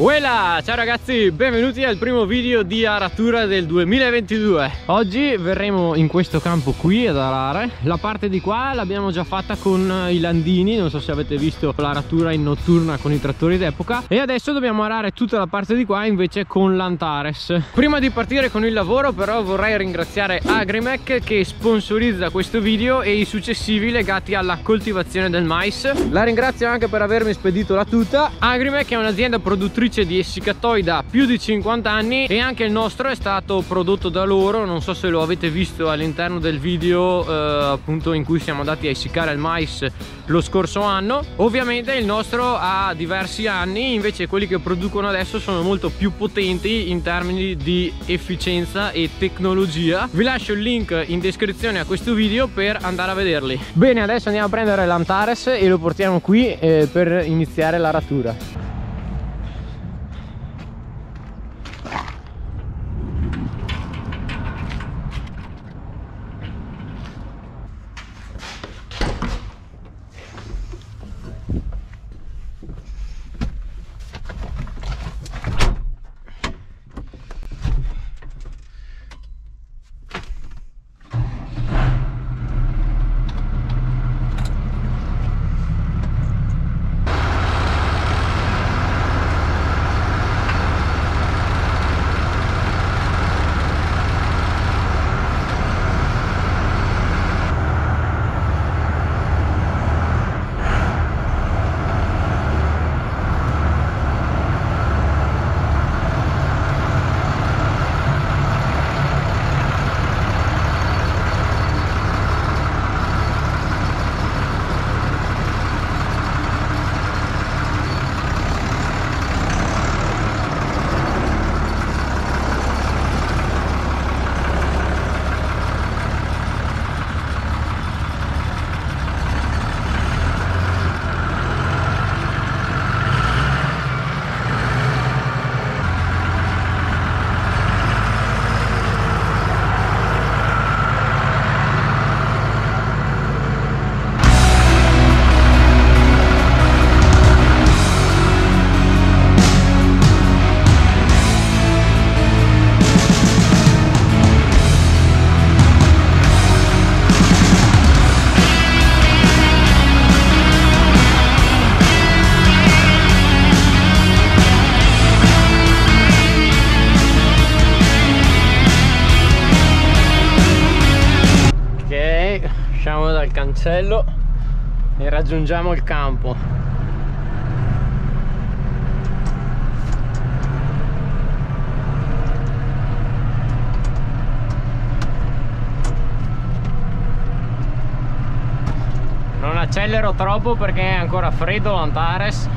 Uela! Ciao ragazzi, benvenuti al primo video di aratura del 2022. Oggi verremo in questo campo qui ad arare. La parte di qua l'abbiamo già fatta con i Landini, non so se avete visto l'aratura in notturna con i trattori d'epoca, e adesso dobbiamo arare tutta la parte di qua invece con l'Antares. Prima di partire con il lavoro però vorrei ringraziare Agrimec che sponsorizza questo video e i successivi legati alla coltivazione del mais. La ringrazio anche per avermi spedito la tuta. Agrimec è un'azienda produttrice di essiccatoi da più di 50 anni e anche il nostro è stato prodotto da loro. Non so se lo avete visto all'interno del video appunto in cui siamo andati a essiccare il mais lo scorso anno. Ovviamente il nostro ha diversi anni, invece quelli che producono adesso sono molto più potenti in termini di efficienza e tecnologia. Vi lascio il link in descrizione a questo video per andare a vederli. Bene, adesso andiamo a prendere l'Antares e lo portiamo qui per iniziare l'aratura. Usciamo dal cancello e raggiungiamo il campo. Non accelero troppo perché è ancora freddo l'Antares.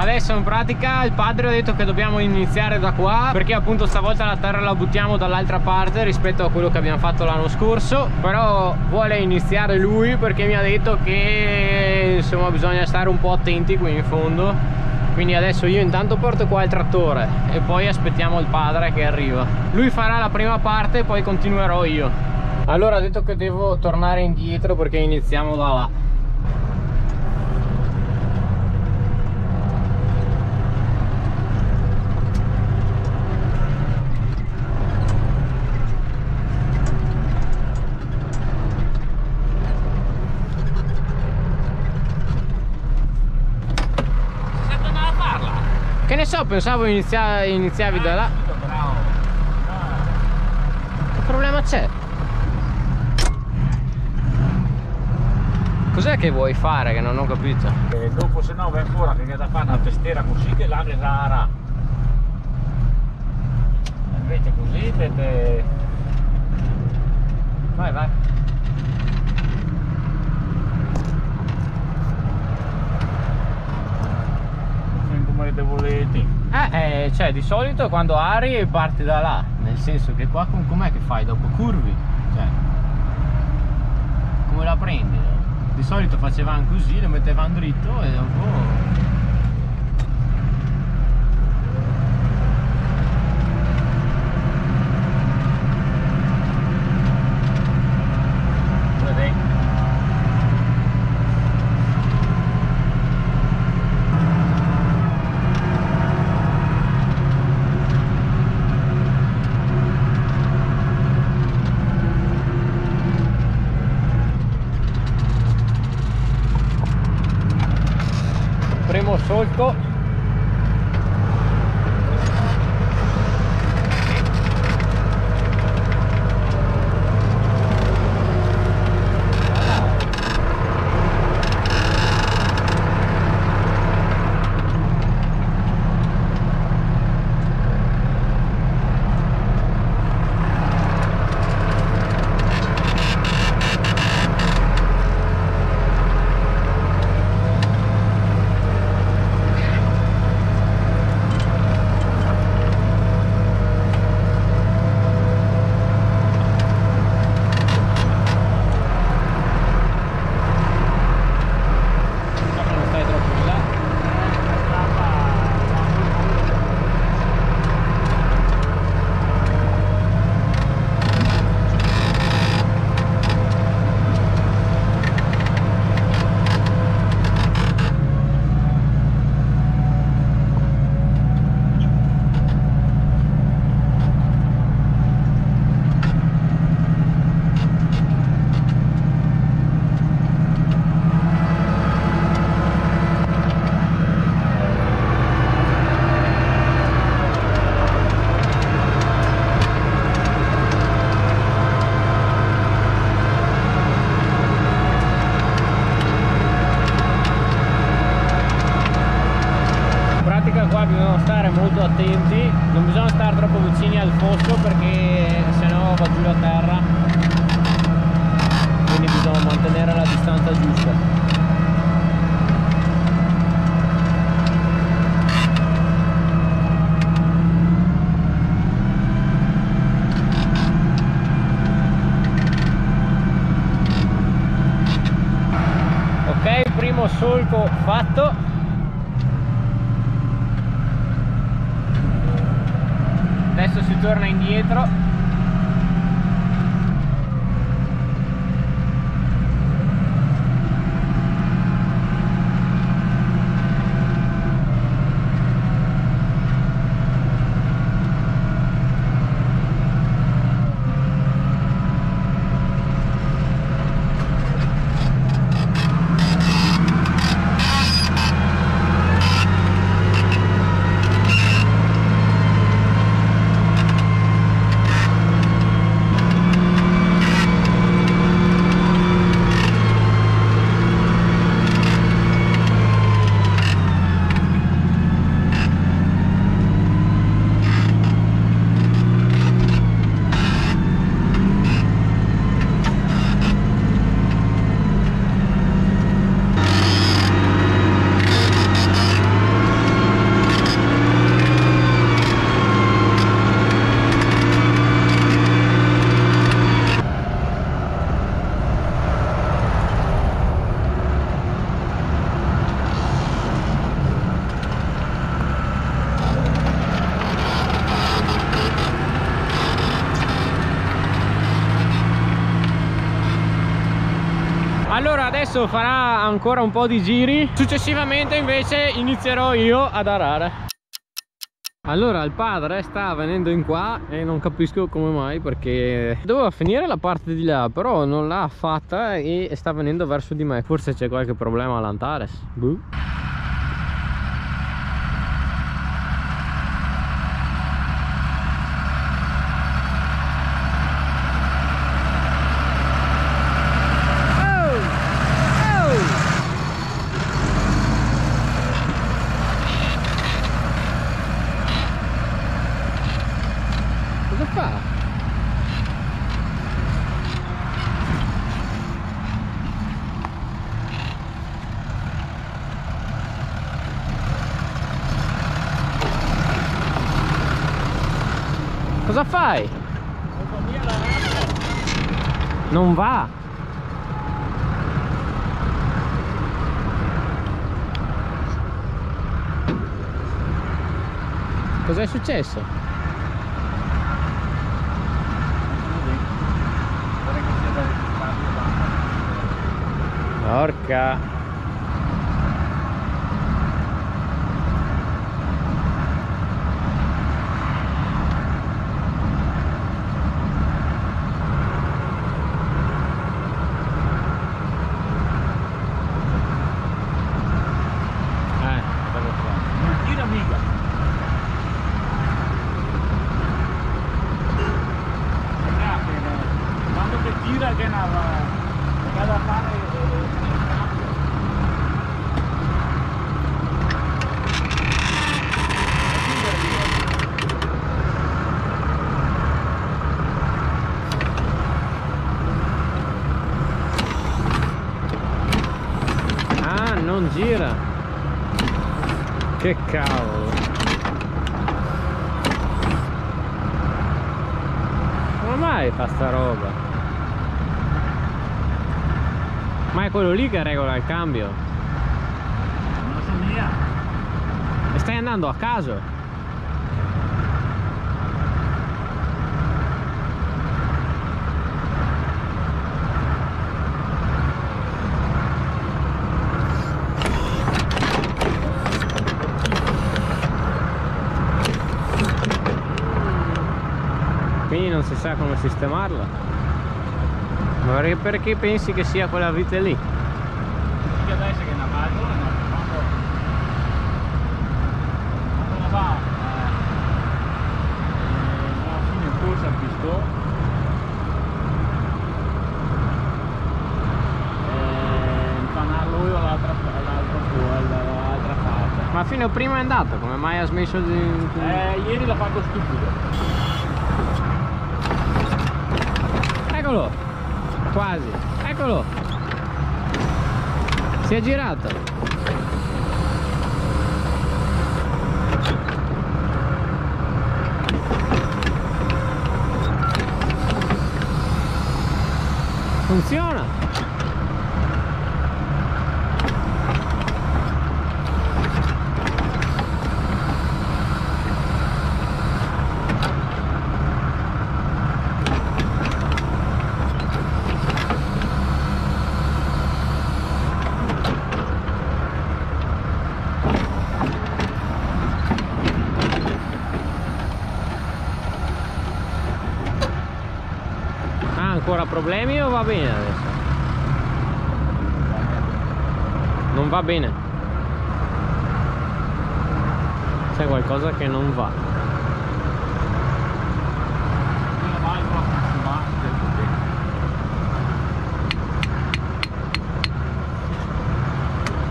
Adesso in pratica il padre ha detto che dobbiamo iniziare da qua perché appunto stavolta la terra la buttiamo dall'altra parte rispetto a quello che abbiamo fatto l'anno scorso, però vuole iniziare lui perché mi ha detto che insomma bisogna stare un po' attenti qui in fondo. Quindi adesso io intanto porto qua il trattore e poi aspettiamo il padre che arriva. Lui farà la prima parte e poi continuerò io. Allora ha detto che devo tornare indietro perché iniziamo da là. Ne so, pensavo iniziavi da là. Bravo. Che problema c'è? Cos'è che vuoi fare che non ho capito? E dopo se no vai ancora che da fare una testera così che l'anno è rara. Invece così te cioè di solito quando ari parti da là, nel senso che qua com'è che fai dopo? Curvi, cioè come la prendi? Di solito facevano così, lo mettevano dritto e dopo... Primo solco. Attenti, non bisogna stare troppo vicini al fosso perché sennò va giù la terra, quindi bisogna mantenere la distanza giusta. Ok, primo solco fatto. Adesso si torna indietro. Allora adesso farà ancora un po' di giri, successivamente invece inizierò io ad arare. Allora il padre sta venendo in qua e non capisco come mai, perché doveva finire la parte di là però non l'ha fatta e sta venendo verso di me. Forse c'è qualche problema all'Antares. Boh. Cosa fai? Non va. Cos'è successo? Porca. Gira, che cavolo, come mai fa sta roba? Ma è quello lì che regola il cambio. Non so mia. E stai andando a caso? Non si sa come sistemarla. Ma perché pensi che sia quella vite lì? Che adesso che è una valvola, no? Quando la va alla fine corsa al pistone, impanarlo io all'altra parte. Ma fino a prima è andato, come mai ha smesso di... ieri l'ha fatto stupido. Eccolo, quasi, eccolo, si è girato. Funziona. Ancora problemi o va bene adesso? Non va bene. C'è qualcosa che non va.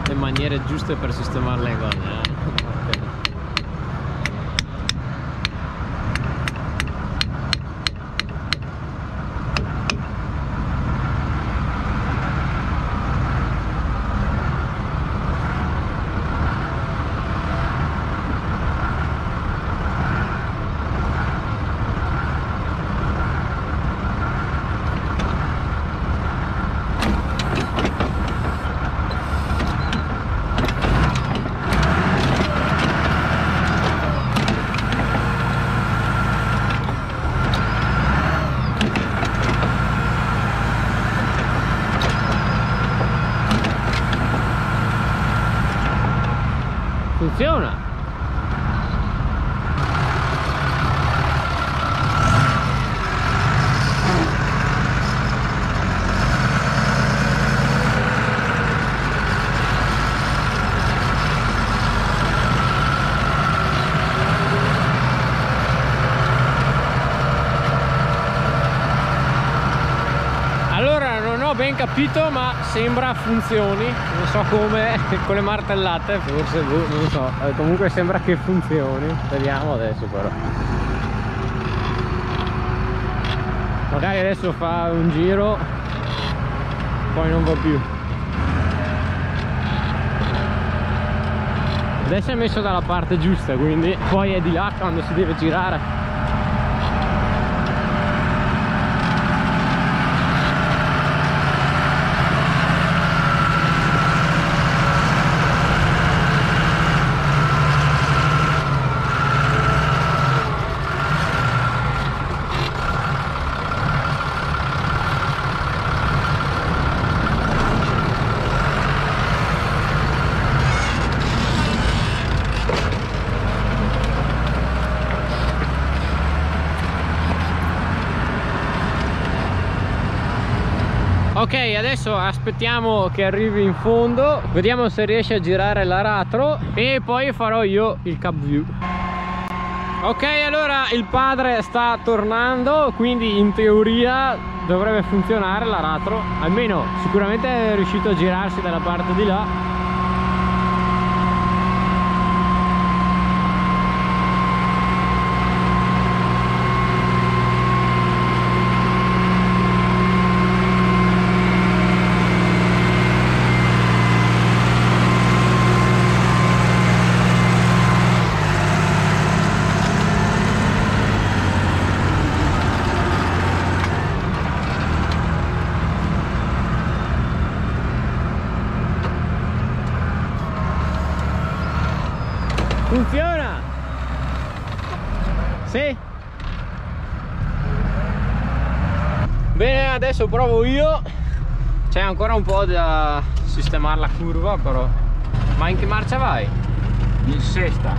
Le maniere giuste per sistemare le cose, eh? Funziona. Allora non ho ben capito, ma sembra funzioni, non so come, con le martellate forse, non so, comunque sembra che funzioni, vediamo adesso però. Magari adesso fa un giro, poi non va più. Adesso è messo dalla parte giusta, quindi poi è di là quando si deve girare. Ok, adesso aspettiamo che arrivi in fondo, vediamo se riesce a girare l'aratro e poi farò io il cap view. Ok, allora il padre sta tornando, quindi in teoria dovrebbe funzionare l'aratro, almeno sicuramente è riuscito a girarsi dalla parte di là. Funziona? Sì? Bene, adesso provo io. C'è ancora un po' da sistemare la curva però. Ma in che marcia vai? In sesta.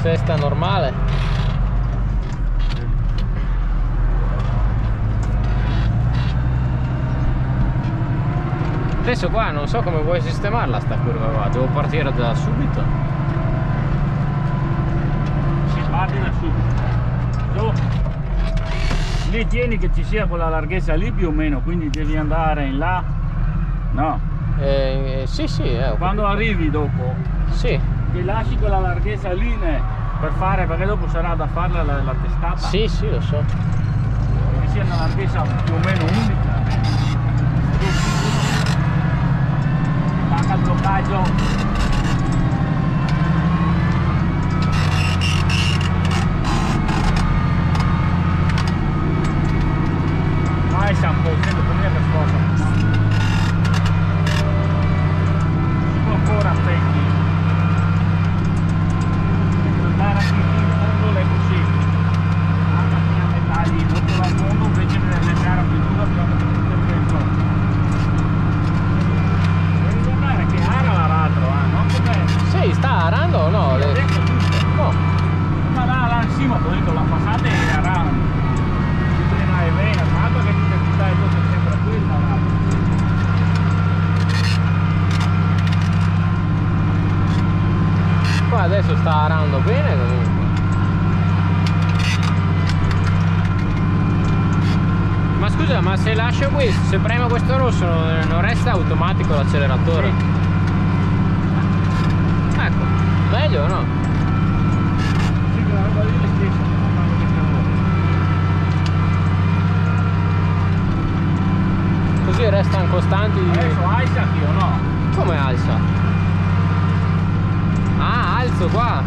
Sesta normale? Adesso qua non so come vuoi sistemarla sta curva qua, devo partire da subito. Si parte da subito. Tu lì tieni che ci sia quella larghezza lì più o meno, quindi devi andare in là. No? Sì, sì. Quando arrivi dopo, sì, ti lasci quella larghezza lì per fare, perché dopo sarà da farla la testata. Sì, sì, lo so. Che sia una larghezza più o meno unica. Al bloccaggio. Noi stiamo volgendo con me per forza. Si può ancora aspetti. Andare anche in fondo è così. Andare fino a metà lì, molto dal fondo invece per allentare più dura più. Sta arando o no? Le... No. Ma là encima, te lo dico, la passata è arando. Si frena e bene, tanto che l'identità è sempre quella. Qua adesso sta arando bene comunque. Ma scusa, ma se lascio questo, se premo questo rosso non resta automatico l'acceleratore? Sì. Meglio o no? Sì, che la roba lì è stessa, non fanno che cavolo. Così restano costanti. Adesso alza qui o no? Come alza? Ah, alzo qua!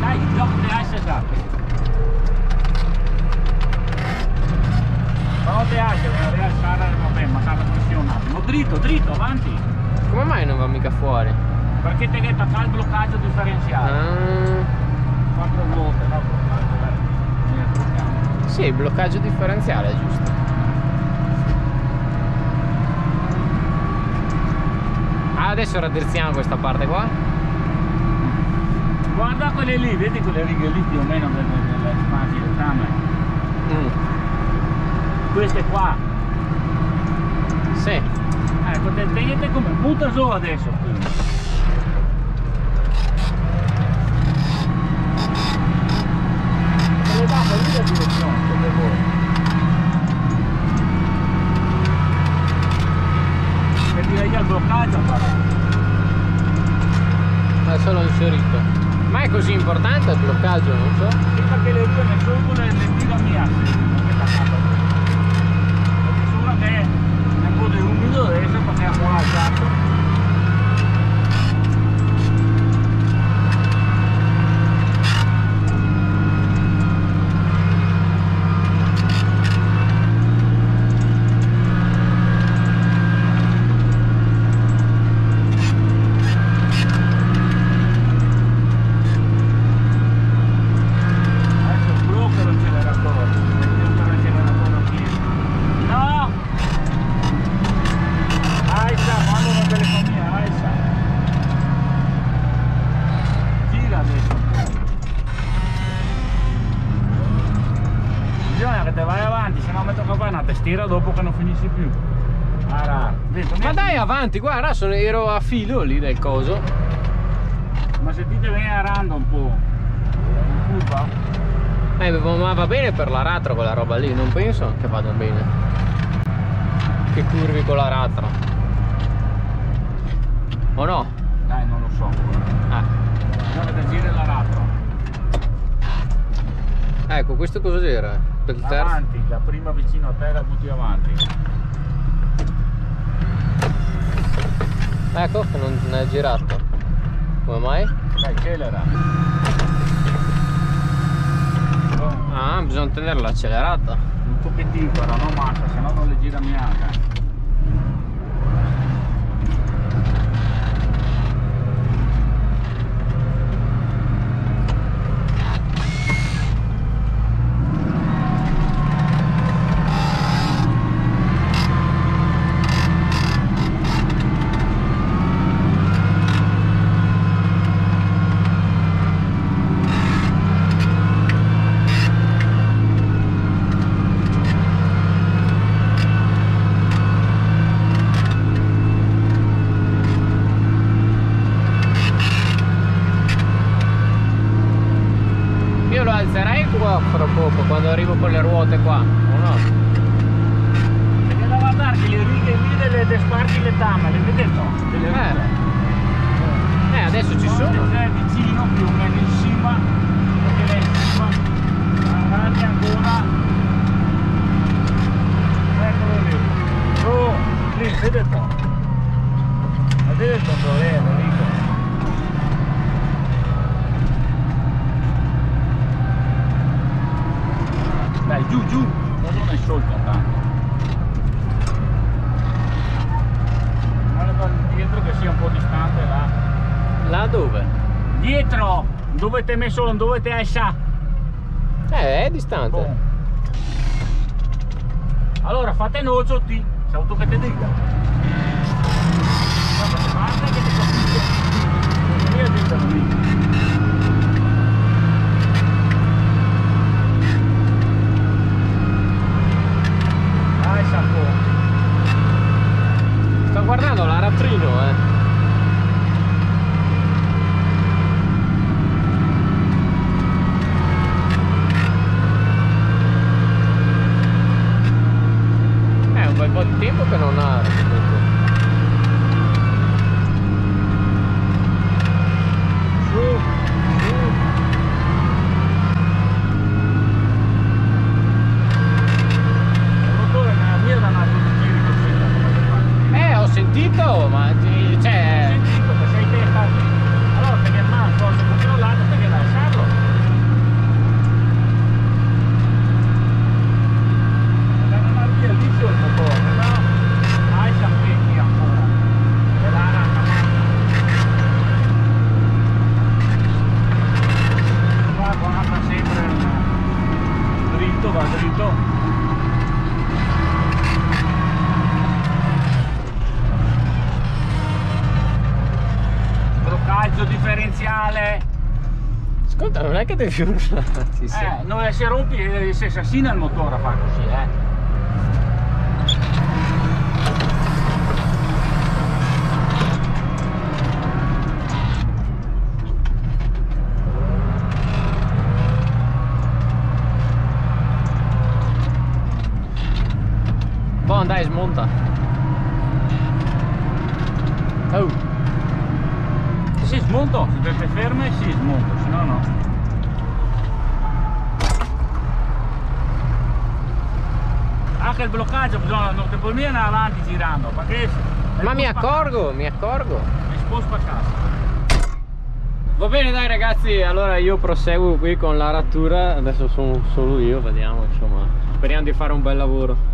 Dai, dopo ne alza già! Non te alza, devi alzare, vabbè, ma sarà funzionato. No, dritto, dritto, avanti! Come mai non va mica fuori? Perché ti che fa il bloccaggio differenziale? Quattro volte, no? Bloccaggio. Sì, il bloccaggio differenziale è giusto. Ah, adesso raddrizziamo questa parte qua. Guarda quelle lì, vedi quelle righe lì più o meno delle spanti del tram. Queste qua. Sì. Ecco, tenete come butta giù adesso. E direi che al bloccaggio adesso l'ho inserito. Ma è così importante il bloccaggio, non so? Sì, perché le due ne sono una e le tira mia. Perché solo che è un po' di umido adesso perché è un po' alzato. posso più. Ma dai avanti, guarda, ero a filo lì del coso. Ma sentite bene arando un po'. In curva. Ma va bene per l'aratro quella roba lì, non penso che vada bene. Che curvi con l'aratro. O no? Dai, non lo so. Dovete girare l'aratro. Ecco, questo cosa c'era? Avanti, la prima vicino a te la butti avanti. Ecco, non è girato. Come mai? Dai, accelera. Ah, bisogna tenerla accelerata. Un pochettino, però non manca, sennò non le gira neanche. Fra poco, quando arrivo con le ruote qua, o no? Perché da guardarti le righe lì delle sparti, le tame, le vedete? Adesso ci sono. È vicino, più o meno in cima, perché lei è in cima, avanti ancora. Eccolo lì. Oh, lì, vedete? Vedete il controllo lì? Dai, giù, giù, ma non è sciolta tanto. Guarda dietro che sia un po' distante là. Là dove? Dietro! Dove ti hai messo, non dove ti hai sa? È distante. Boh. Allora fate nocio, ti saluto che te dica. Guarda che ti capisco. Io ti capisco. Sto guardando l'aratrino, È un bel po' di tempo che non ha sentito, ma cioè... Ho sentito che sei te fatto. Allora perché ma forse controllate perché lasciarlo. Da non arriva lì sul motore, però hai sapete ancora. E la rana. Qua guarda sempre dritto, va dritto. Differenziale. Ascolta, non è che devi urlarti, no, se rompi, se assassina il motore a fare così, Boh, dai, smonta. Oh. Si smonto, se dovete ferme si smonto, se no no. Anche il bloccaggio bisogna non che poi andare avanti girando, perché ma mi accorgo. Mi sposto a casa. Va bene dai ragazzi, allora io proseguo qui con la rattura, adesso sono solo io, vediamo insomma. Speriamo di fare un bel lavoro.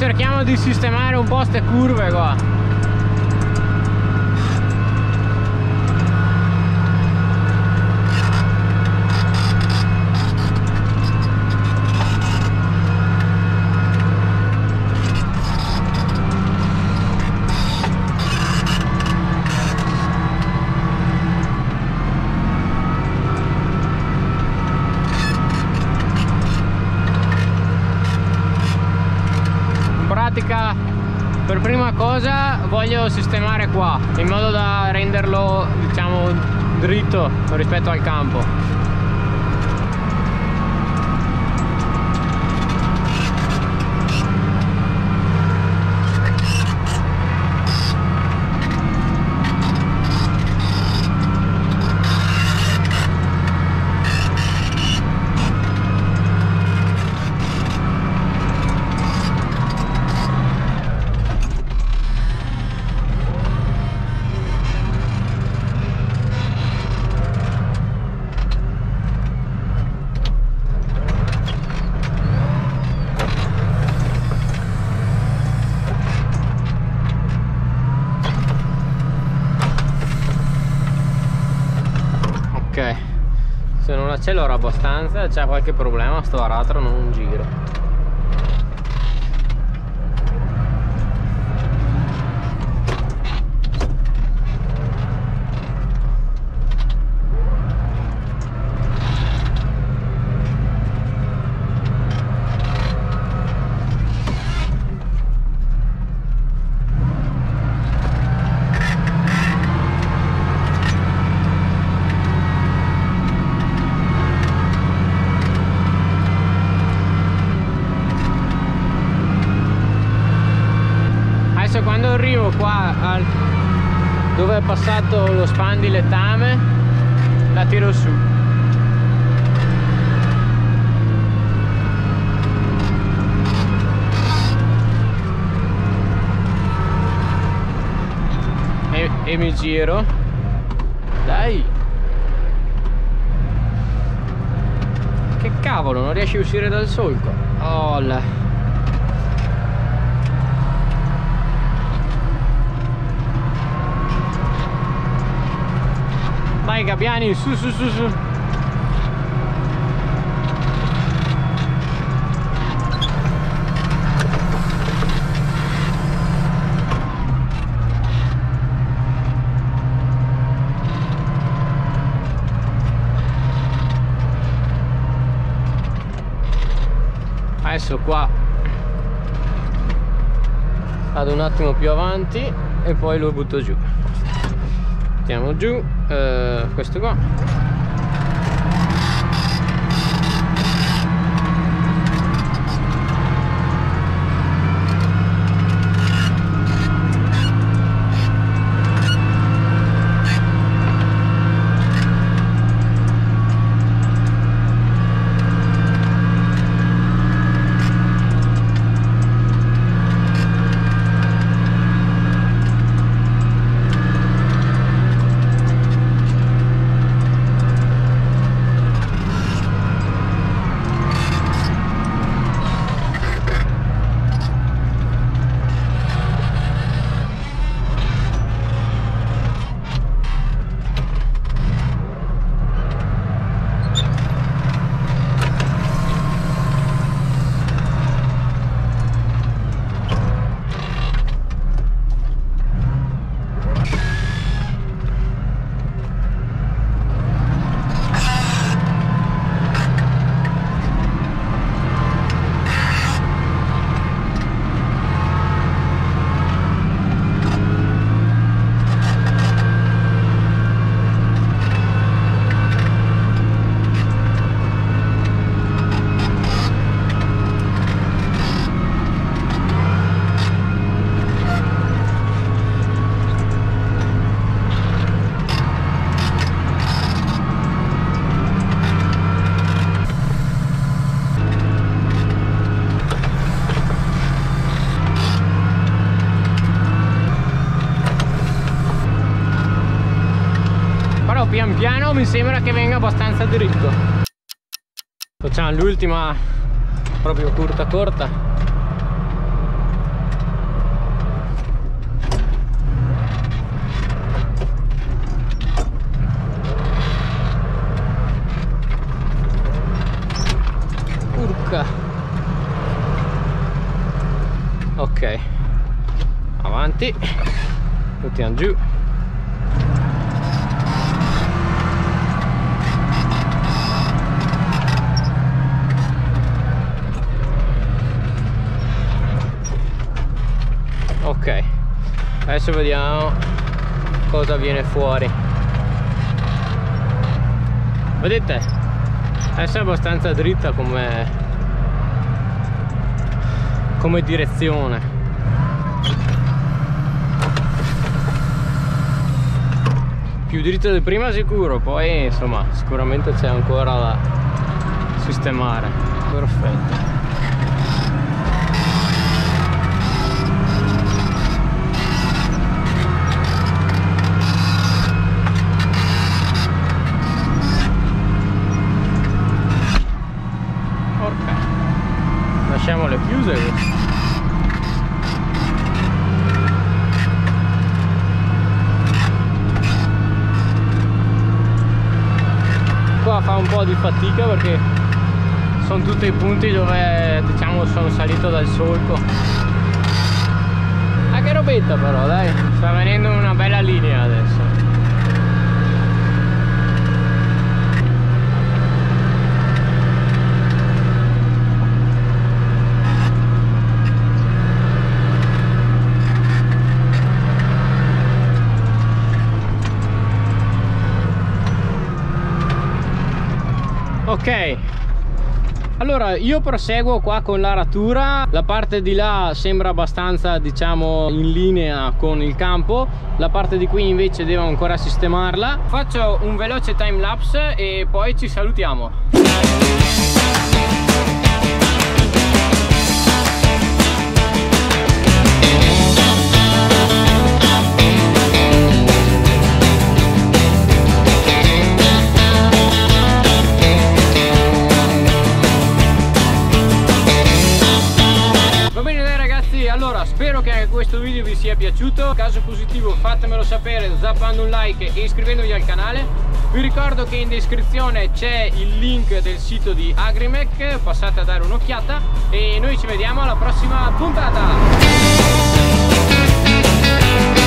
cerchiamo di sistemare un po' ste curve qua. Per prima cosa voglio sistemare qua in modo da renderlo, diciamo, dritto rispetto al campo. Se non accelero abbastanza c'è qualche problema, sto aratro non giro. Quando arrivo qua dove è passato lo spandiletame la tiro su. E mi giro. Dai. Che cavolo, non riesci a uscire dal solco. Oh là. Dai gabbiani, su su su su. Adesso qua vado un attimo più avanti e poi lo butto giù. Mettiamo giù questo qua. Pian piano mi sembra che venga abbastanza dritto. Facciamo l'ultima proprio corta corta. côté, côté indu. Ok, adesso vediamo cosa viene fuori. Vedete? Adesso è abbastanza dritta come direzione. Più dritta di prima sicuro, poi insomma sicuramente c'è ancora da sistemare. Perfetto. Lasciamole chiuse. Qua fa un po' di fatica perché sono tutti i punti dove diciamo sono salito dal solco. Ah, che robetta però, dai, sta venendo una bella linea adesso. Ok, allora io proseguo qua con la aratura. La parte di là sembra abbastanza diciamo in linea con il campo, la parte di qui invece devo ancora sistemarla. Faccio un veloce time lapse e poi ci salutiamo. Spero che anche questo video vi sia piaciuto, caso positivo fatemelo sapere zappando un like e iscrivendovi al canale. Vi ricordo che in descrizione c'è il link del sito di Agrimec, passate a dare un'occhiata e noi ci vediamo alla prossima puntata!